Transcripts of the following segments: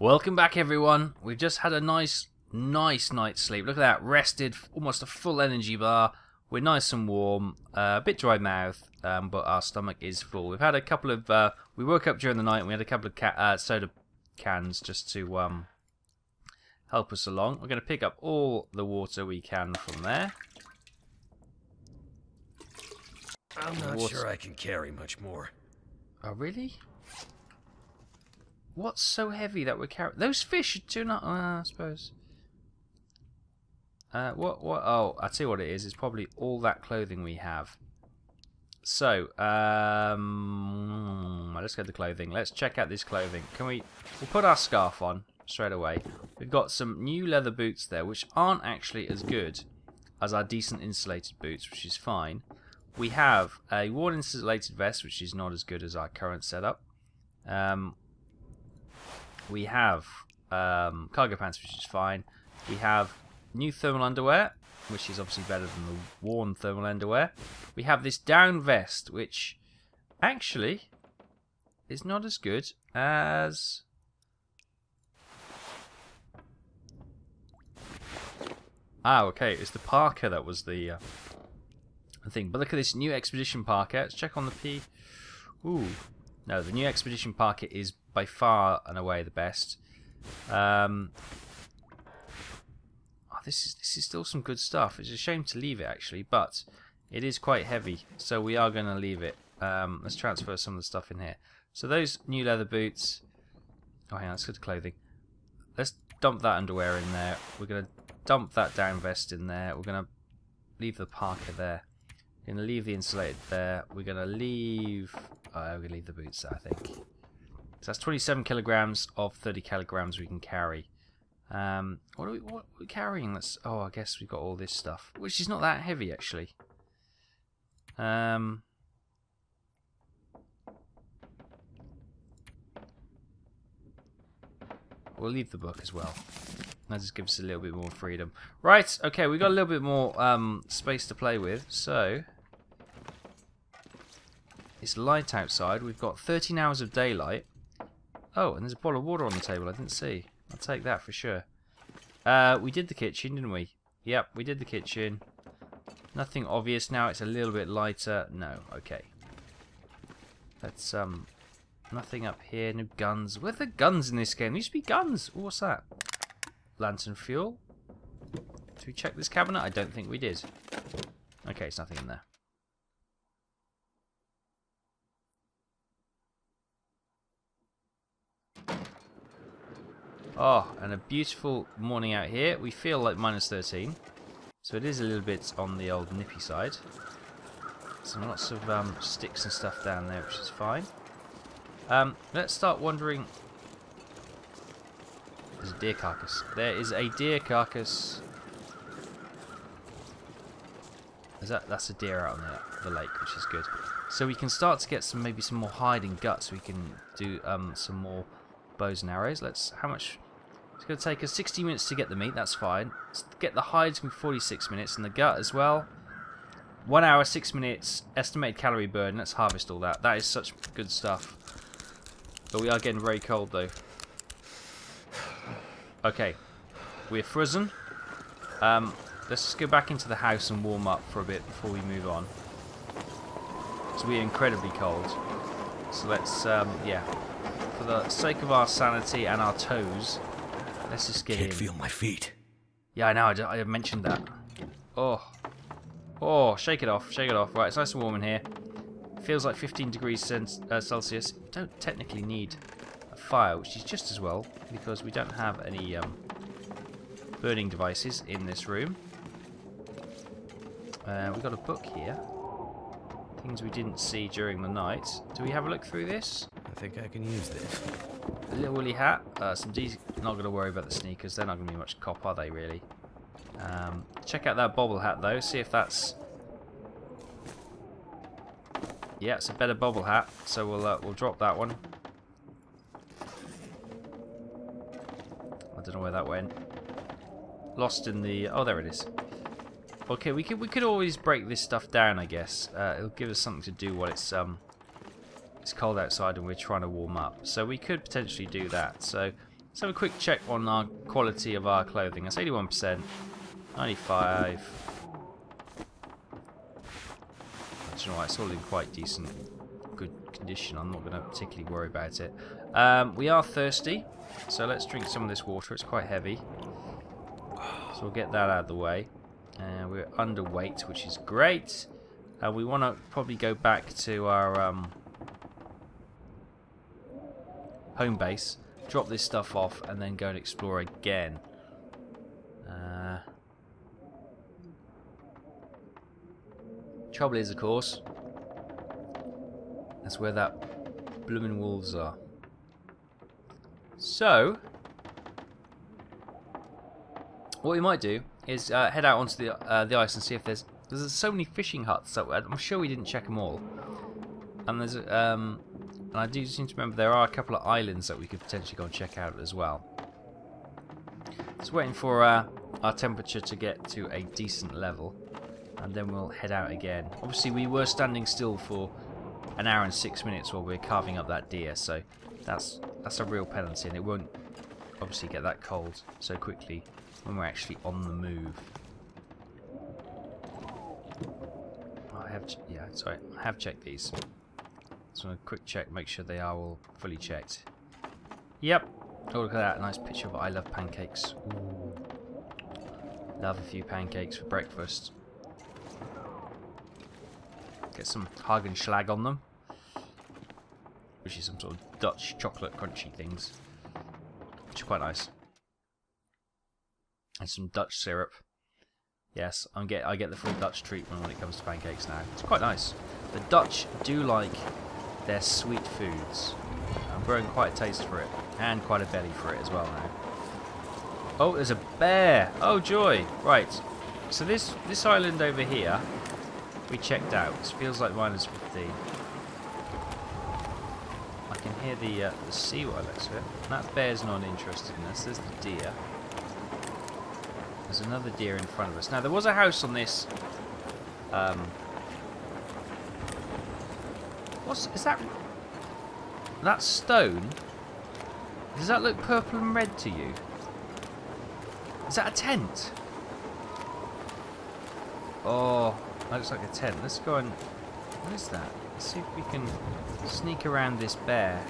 Welcome back, everyone. We've just had a nice night's sleep. Look at that, rested, almost a full energy bar. We're nice and warm, a bit dry mouth, but our stomach is full. We've had a couple of, we woke up during the night and we had a couple of soda cans just to help us along. We're going to pick up all the water we can from there. I'm not sure I can carry much more. Oh, really? What's so heavy that we're carrying? Those fish do not, I suppose. Oh, I'll tell you what it is. It's probably all that clothing we have. So, let's go to the clothing. Let's check out this clothing. Can we... We'll put our scarf on straight away. We've got some new leather boots there, which aren't actually as good as our decent insulated boots, which is fine. We have a worn insulated vest, which is not as good as our current setup. We have cargo pants, which is fine. We have new thermal underwear, which is obviously better than the worn thermal underwear. We have this down vest, which actually is not as good as... Ah, okay, it's the parka that was the thing. But look at this new expedition parka. Let's check on the P. Ooh. No, the new expedition parka is by far and away the best. This is still some good stuff. It's a shame to leave it actually, but it is quite heavy, so we are going to leave it. Let's transfer some of the stuff in here. So those new leather boots. Oh, hang on, let's go to clothing. Let's dump that underwear in there. We're going to dump that down vest in there. We're going to leave the parka there. We're going to leave the insulated there. We're going to leave. Oh, we're going to leave the boots there, I think. So that's 27 kilograms of 30 kilograms we can carry. What are we carrying? Oh, I guess we've got all this stuff, which is not that heavy actually. We'll leave the book as well. That just gives us a little bit more freedom. Right, okay, we've got a little bit more space to play with, so it's light outside. We've got 13 hours of daylight. Oh, and there's a bottle of water on the table I didn't see. I'll take that for sure. We did the kitchen, didn't we? Yep, we did the kitchen. Nothing obvious now. It's a little bit lighter. No, okay. That's nothing up here. No guns. Where are the guns in this game? There used to be guns. Ooh, what's that? Lantern fuel. Did we check this cabinet? I don't think we did. Okay, it's nothing in there. Oh, and a beautiful morning out here. We feel like minus 13, so it is a little bit on the old nippy side. Some lots of sticks and stuff down there, which is fine. Let's start wandering. There's a deer carcass. There is a deer carcass. That's a deer out on the lake, which is good. So we can start to get some maybe some more hide and guts. We can do some more bows and arrows. Let's. How much? It's going to take us 60 minutes to get the meat, that's fine. Let's get the hides in 46 minutes and the gut as well. 1 hour, 6 minutes, estimated calorie burn. Let's harvest all that. That is such good stuff. But we are getting very cold though. Okay. We're frozen. Let's just go back into the house and warm up for a bit before we move on. Because we're incredibly cold. So let's, yeah. For the sake of our sanity and our toes, let's just get in. Can't feel my feet. Yeah, I know. I mentioned that. Oh, oh, shake it off, shake it off. Right, it's nice and warm in here. Feels like 15 degrees Celsius. We don't technically need a fire, which is just as well because we don't have any burning devices in this room. We've got a book here. Things we didn't see during the night. Do we have a look through this? I think I can use this. A little woolly hat. Some decent. Not going to worry about the sneakers. They're not going to be much cop, are they? Really. Check out that bobble hat though. See if that's. Yeah, it's a better bobble hat. So we'll drop that one. I don't know where that went. Lost in the. Oh, there it is. Okay, we could always break this stuff down. I guess it'll give us something to do while it's It's cold outside and we're trying to warm up, so we could potentially do that. So Let's have a quick check on our quality of our clothing. That's 81%. 95. Actually, right, it's all in quite decent, good condition. I'm not going to particularly worry about it. We are thirsty, so let's drink some of this water. It's quite heavy, so we'll get that out of the way. We're underweight, which is great. We want to probably go back to our home base, drop this stuff off, and then go and explore again. Trouble is, of course, that's where that bloomin' wolves are. So, what we might do is head out onto the ice and see if there's so many fishing huts. So I'm sure we didn't check them all. And there's and I do seem to remember there are a couple of islands that we could potentially go and check out as well. Just waiting for our temperature to get to a decent level, and then we'll head out again. Obviously, we were standing still for an hour and 6 minutes while we were carving up that deer, so that's a real penalty, and it won't obviously get that cold so quickly when we're actually on the move. I have checked these. So a quick check, make sure they are all fully checked. Yep. Oh, look at that, a nice picture of I love pancakes. Ooh. Love a few pancakes for breakfast. Get some Hagenschlag on them, which is some sort of Dutch chocolate crunchy things, which are quite nice, and some Dutch syrup. Yes, I get the full Dutch treatment when it comes to pancakes now. It's quite nice. The Dutch do like their sweet foods. I'm growing quite a taste for it, and quite a belly for it as well now. Oh, there's a bear! Oh joy! Right, so this island over here, we checked out. This feels like -15. I can hear the sea while I look at it. That bear's not interested in us. There's the deer. There's another deer in front of us. Now there was a house on this. Is that stone? Does that look purple and red to you? Is that a tent? Oh. That looks like a tent. Let's go and... What is that? Let's see if we can sneak around this bear.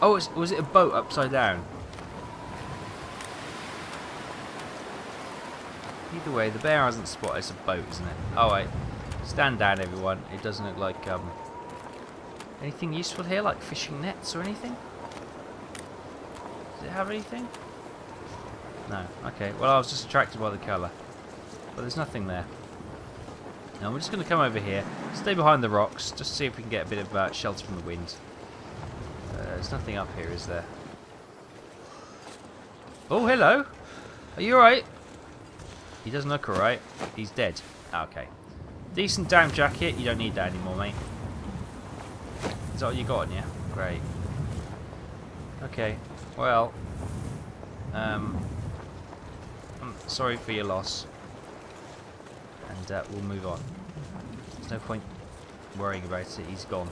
Oh, was it a boat upside down? Either way, the bear hasn't spotted. It's a boat, isn't it? Oh, wait. Stand down, everyone. It doesn't look like anything useful here, like fishing nets or anything? Does it have anything? No. Okay. Well, I was just attracted by the colour. But there's nothing there. Now we're just going to come over here, stay behind the rocks, just see if we can get a bit of shelter from the wind. There's nothing up here, is there? Oh, hello! Are you alright? He doesn't look alright. He's dead. Okay. Decent down jacket. You don't need that anymore, mate. Is that all you got on you? Great. Okay. Well. I'm sorry for your loss. And we'll move on. There's no point worrying about it. He's gone.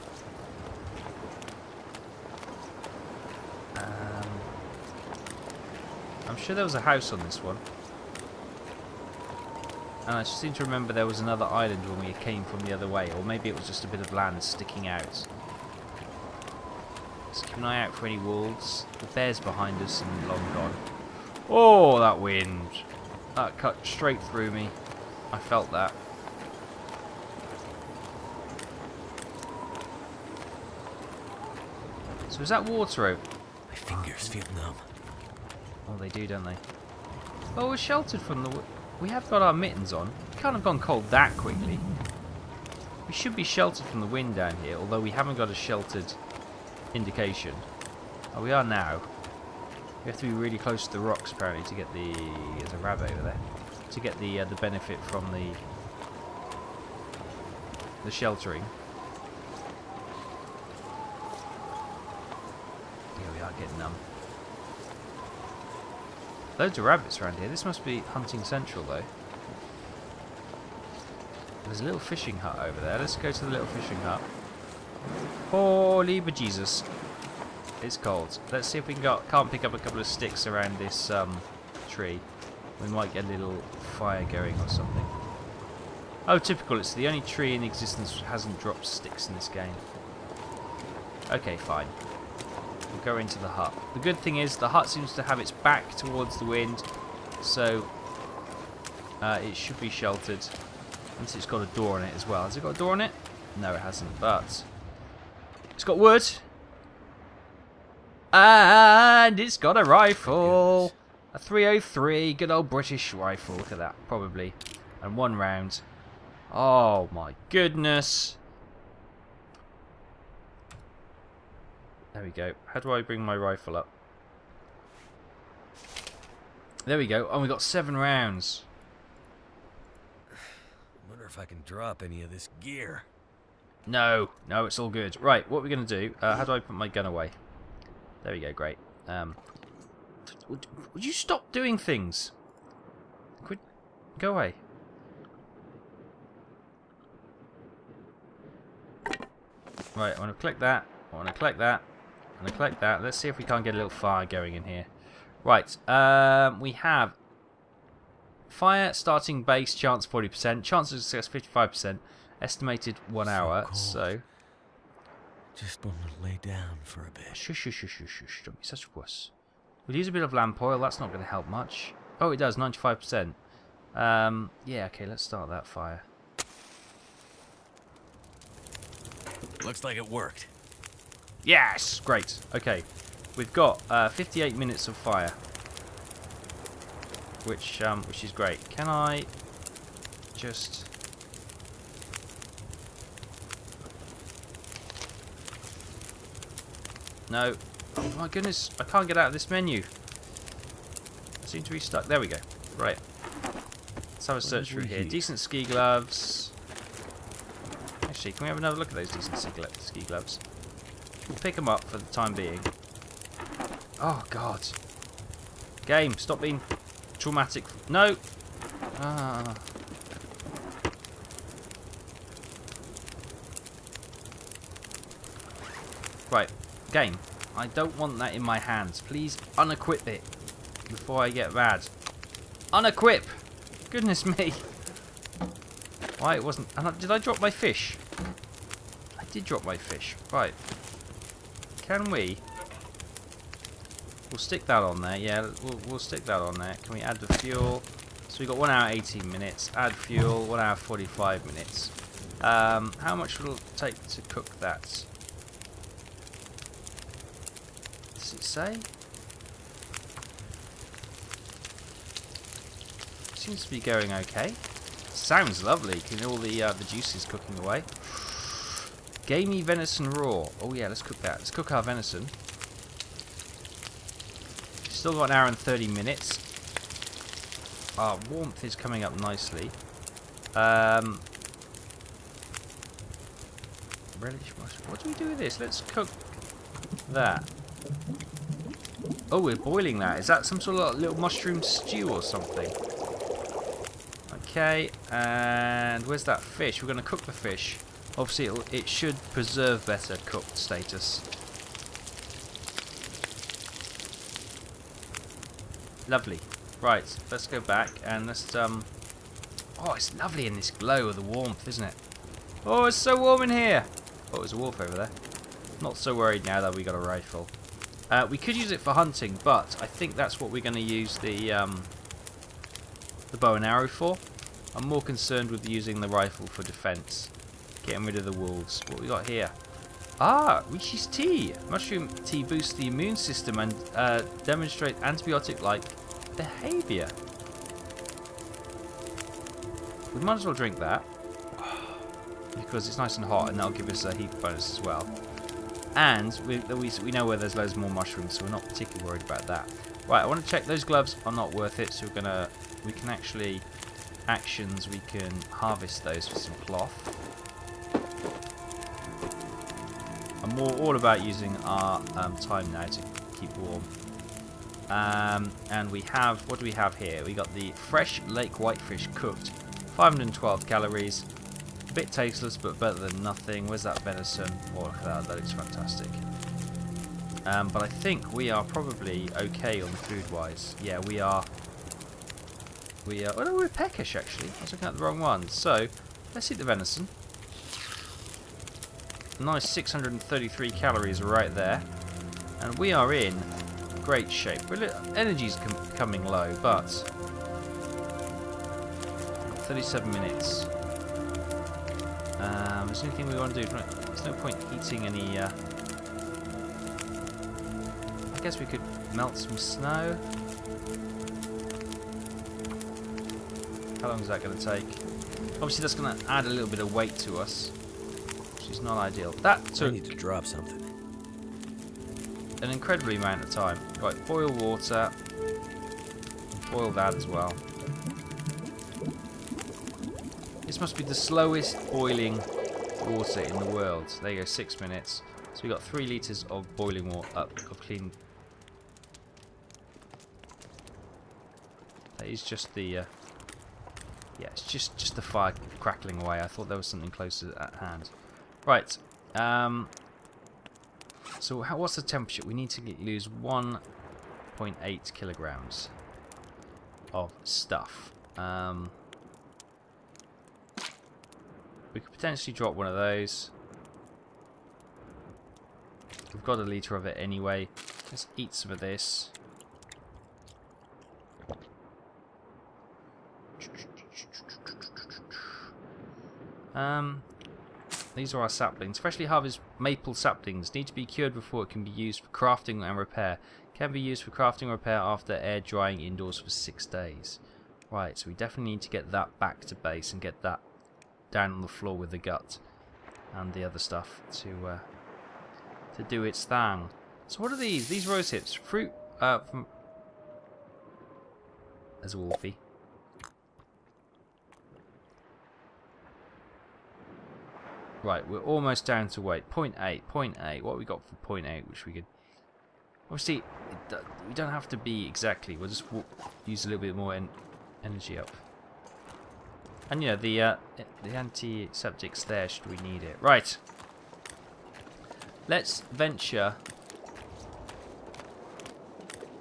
I'm sure there was a house on this one. And I seem to remember there was another island when we came from the other way. Or maybe it was just a bit of land sticking out. Just keep an eye out for any wolves. The bear's behind us and long gone. Oh, that wind. That cut straight through me. I felt that. So is that water over? My fingers feel numb. Oh, they do, don't they? Well, we're sheltered from the... We have got our mittens on. We can't have gone cold that quickly. We should be sheltered from the wind down here, although we haven't got a sheltered indication. Oh, we are now. We have to be really close to the rocks, apparently, to get the... There's a rabbit over there. To get the benefit from the sheltering. Here we are, getting numb. Loads of rabbits around here. This must be hunting central, though. There's a little fishing hut over there. Let's go to the little fishing hut. Holy bejesus! It's cold. Let's see if we can't pick up a couple of sticks around this tree. We might get a little fire going or something. Oh, typical. It's the only tree in existence that hasn't dropped sticks in this game. Okay, fine. We'll go into the hut. The good thing is the hut seems to have its back towards the wind, so it should be sheltered. Unless it's got a door on it as well. Has it got a door on it? No, it hasn't, but it's got wood. And it's got a rifle. A 303. Good old British rifle. Look at that. Probably. And one round. Oh, my goodness. There we go. How do I bring my rifle up? There we go. And we got 7 rounds. I wonder if I can drop any of this gear. No. No, it's all good. Right, what we're going to do... how do I put my gun away? There we go. Great. Would you stop doing things? Quit. Go away. Right, I want to collect that. I want to collect that. I'm going to collect that. Let's see if we can't get a little fire going in here. Right, we have fire starting base chance 40%, chance of success 55%, estimated 1 hour. So just want to lay down for a bit. Shush, shush, shush, shush, shush. Don't be such a wuss. We'll use a bit of lamp oil. That's not going to help much. Oh, it does, 95%. Yeah, okay, let's start that fire. Looks like it worked. Yes! Great. Okay. We've got 58 minutes of fire. Which is great. Can I just... No. Oh my goodness, I can't get out of this menu. I seem to be stuck. There we go. Right. Let's have a search through here. Decent ski gloves. Actually, can we have another look at those decent ski gloves? We'll pick them up for the time being. Oh, God. Game, stop being traumatic. No! Ah. Right. Game, I don't want that in my hands. Please unequip it before I get mad. Unequip! Goodness me! Why it wasn't... Did I drop my fish? I did drop my fish. Right. Can we... We'll stick that on there. Yeah, we'll stick that on there. Can we add the fuel? So we got 1 hour 18 minutes. Add fuel, 1 hour 45 minutes. How much will it take to cook that? It say? Seems to be going okay. Sounds lovely. Can all the juices cooking away? Gamey venison raw. Oh yeah, let's cook that. Let's cook our venison. Still got 1 hour and 30 minutes. Our warmth is coming up nicely. Relish mushroom. What do we do with this? Let's cook that. Oh, we're boiling that. Is that some sort of little mushroom stew or something? Okay, and where's that fish? We're going to cook the fish. Obviously, it should preserve better cooked status. Lovely. Right, let's go back and let's... Oh, it's lovely in this glow of the warmth, isn't it? Oh, it's so warm in here! Oh, there's a wolf over there. Not so worried now that we got a rifle. We could use it for hunting, but I think that's what we're going to use the bow and arrow for. I'm more concerned with using the rifle for defense. Getting rid of the wolves. What we got here? Ah, Rishi's tea. Mushroom tea boosts the immune system and demonstrates antibiotic-like behavior. We might as well drink that. Because it's nice and hot, and that'll give us a heat bonus as well. And we know where there's loads more mushrooms, so we're not particularly worried about that. Right, I want to check those gloves are not worth it, so we can actually actions, we can harvest those for some cloth. I'm more all about using our time now to keep warm. And we have, what do we have here? We got the fresh lake whitefish cooked, 512 calories. A bit tasteless, but better than nothing. Where's that venison? Oh, that looks fantastic. But I think we are probably okay on the food-wise. Yeah, we are. We are. Oh no, we're peckish actually. I was looking at the wrong one. So let's eat the venison. Nice 633 calories right there, and we are in great shape. Energy's coming low, but 37 minutes. Is there anything we want to do? There's no point eating any. I guess we could melt some snow. How long is that going to take? Obviously, that's going to add a little bit of weight to us, which is not ideal. That took. I need to drop something. An incredible amount of time. Right, boil water. Boil that as well. This must be the slowest boiling water in the world. There you go, 6 minutes. So we got 3 litres of boiling water of clean. That is just the yeah, it's just the fire crackling away. I thought there was something closer at hand. Right. So what's the temperature? We need to lose 1.8 kilograms of stuff. We could potentially drop one of those. We've got a litre of it anyway. Let's eat some of this. These are our saplings. Freshly harvested maple saplings need to be cured before it can be used for crafting and repair. Can be used for crafting and repair after air drying indoors for 6 days. Right, so we definitely need to get that back to base and get that down on the floor with the gut and the other stuff to do its thing. So what are these? These rose hips, fruit from as a wolfie. Right, we're almost down to weight. 0.8, 0.8. What have we got for 0.8, which we could... Obviously, we don't have to be exactly. We'll just use a little bit more energy up. And, yeah, the antiseptic's there should we need it. Right. Let's venture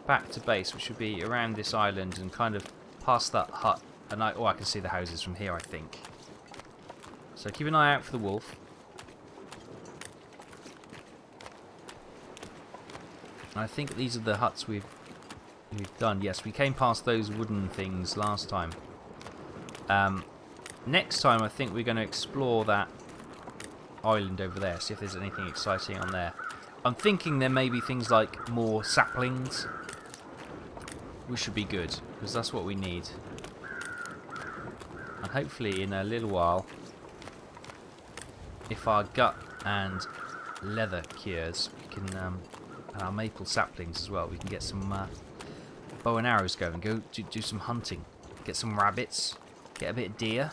back to base, which should be around this island and kind of past that hut. And I, oh, I can see the houses from here, I think. So keep an eye out for the wolf. I think these are the huts we've done. Yes, we came past those wooden things last time. Next time I think we're going to explore that island over there. See if there's anything exciting on there. I'm thinking there may be things like more saplings. We should be good, because that's what we need. And hopefully in a little while... If our gut and leather cures, we can, and our maple saplings as well, we can get some bow and arrows going, go do some hunting, get some rabbits, get a bit of deer.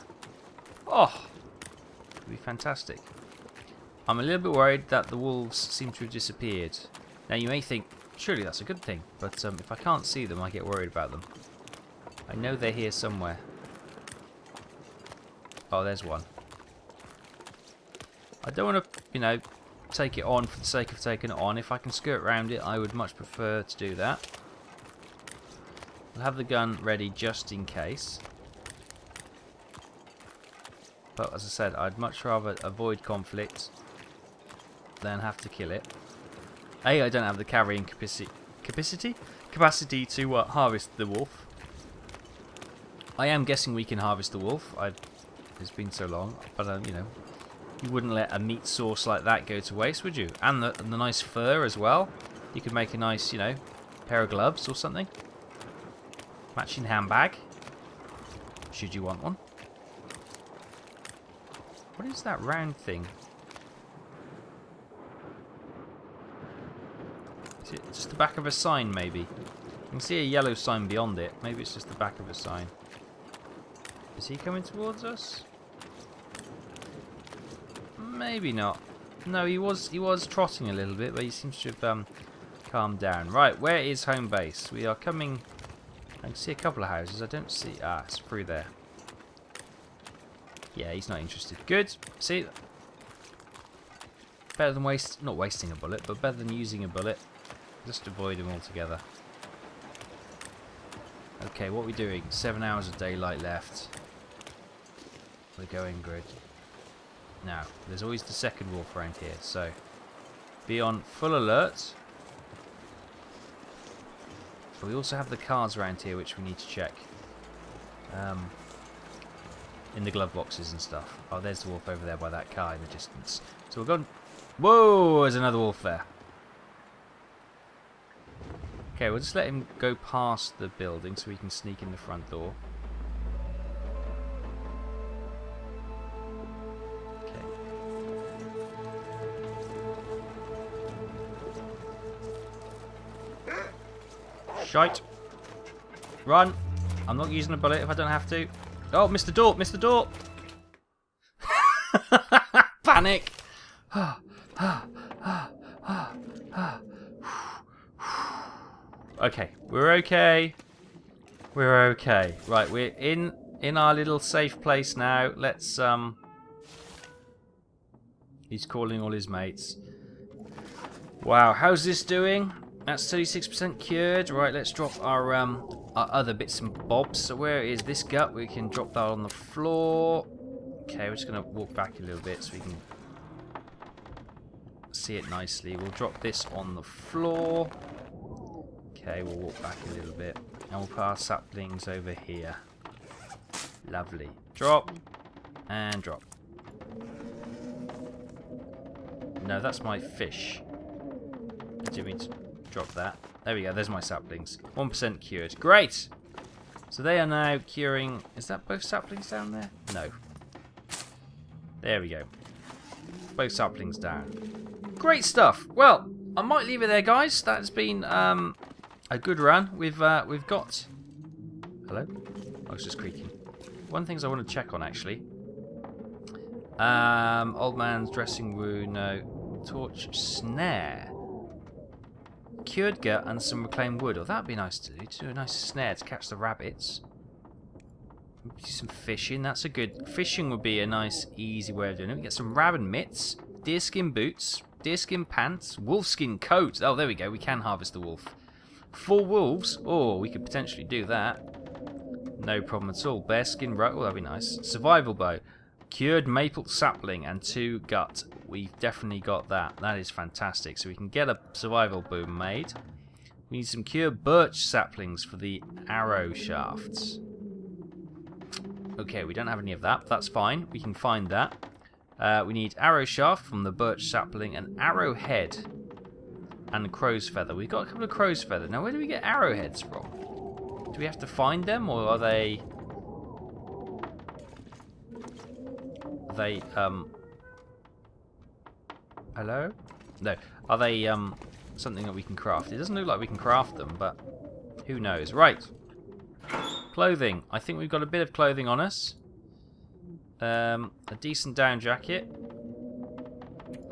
Oh, it'd be fantastic. I'm a little bit worried that the wolves seem to have disappeared. Now you may think, surely that's a good thing, but if I can't see them, I get worried about them. I know they're here somewhere. Oh, there's one. I don't want to, you know, take it on for the sake of taking it on. If I can skirt around it, I would much prefer to do that. I'll have the gun ready just in case. But as I said, I'd much rather avoid conflict than have to kill it. A, I don't have the carrying capacity to harvest the wolf. I am guessing we can harvest the wolf. It's been so long, but you know. You wouldn't let a meat source like that go to waste, would you? And the nice fur as well. You could make a nice, you know, pair of gloves or something. Matching handbag. Should you want one. What is that round thing? Is it just the back of a sign, maybe? You can see a yellow sign beyond it. Maybe it's just the back of a sign. Is he coming towards us? Maybe not. No, he was trotting a little bit, but he seems to have calmed down. Right, where is home base? We are coming. I can see a couple of houses. I don't see. Ah, it's through there. Yeah, he's not interested. Good. See, better than wasting a bullet, but better than using a bullet. Just avoid them altogether. Okay, what are we doing? 7 hours of daylight left. We're going grid. Now, there's always the second wolf around here, so be on full alert. But we also have the cards around here which we need to check. In the glove boxes and stuff. Oh, there's the wolf over there by that car in the distance. So we're going... Whoa! There's another wolf there. Okay, we'll just let him go past the building so we can sneak in the front door. Okay. Shite. Run. I'm not using a bullet if I don't have to. Oh, missed the door! Missed the door! Panic! Okay, we're okay. We're okay. Right, we're in our little safe place now. Let's He's calling all his mates. Wow, how's this doing? That's 36% cured. Right, let's drop our other bits and bobs. So where is this gut? We can drop that on the floor. Okay, we're just going to walk back a little bit so we can see it nicely. We'll drop this on the floor. Okay, we'll walk back a little bit. And we'll put our saplings over here. Lovely. Drop. And drop. No, that's my fish. I do mean to drop that. There we go, there's my saplings. 1% cured. Great! So they are now curing... Is that both saplings down there? No. There we go. Both saplings down. Great stuff! Well, I might leave it there, guys. That's been a good run. We've got... Hello? I was just creaking. One of the things I want to check on, actually. Old man's dressing wound. No. Torch snare. Cured gut and some reclaimed wood. Oh, that'd be nice to do. To do a nice snare to catch the rabbits. Do some fishing. That's a good... Fishing would be a nice, easy way of doing it. We get some rabbit mitts, deerskin boots, deerskin pants, wolfskin coat. Oh, there we go. We can harvest the wolf. 4 wolves. Oh, we could potentially do that. No problem at all. Bearskin rope. Oh, that'd be nice. Survival bow. Cured maple sapling and 2 gut. We've definitely got that. That is fantastic. So we can get a survival bow made. We need some cured birch saplings for the arrow shafts. Okay, we don't have any of that. But that's fine. We can find that. We need arrow shaft from the birch sapling, an arrowhead, and a crow's feather. We've got a couple of crow's feather. Now, where do we get arrowheads from? Do we have to find them, or are they... Hello? No. Are they something that we can craft? It doesn't look like we can craft them, but who knows? Right. Clothing. I think we've got a bit of clothing on us. A decent down jacket.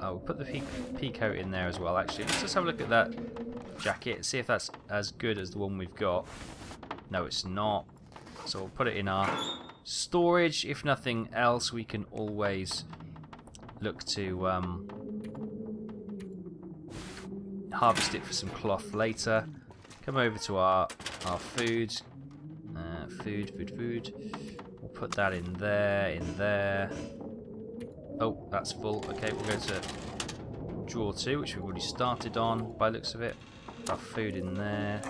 Oh, we'll put the peacoat in there as well, actually. Let's just have a look at that jacket, see if that's as good as the one we've got. No, it's not. So we'll put it in our... storage. If nothing else, we can always look to harvest it for some cloth later. Come over to our food. Food. We'll put that in there, Oh, that's full. Okay, we'll go to drawer 2, which we've already started on by the looks of it. Put our food in there.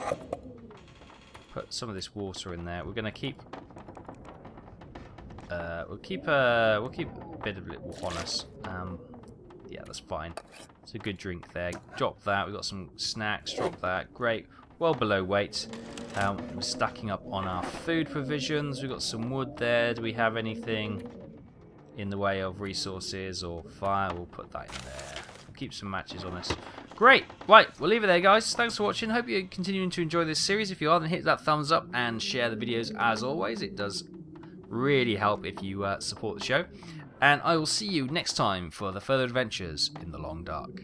Put some of this water in there. We're going to keep... we'll keep a bit of it on us. Yeah, that's fine. It's a good drink there. Drop that. We've got some snacks. Drop that. Great. Well below weight. We're stacking up on our food provisions. We've got some wood there. Do we have anything in the way of resources or fire? We'll put that in there. We'll keep some matches on us. Great. Right, we'll leave it there, guys. Thanks for watching. Hope you're continuing to enjoy this series. If you are, then hit that thumbs up and share the videos as always. It does really help if you support the show, and I will see you next time for the further adventures in the Long Dark.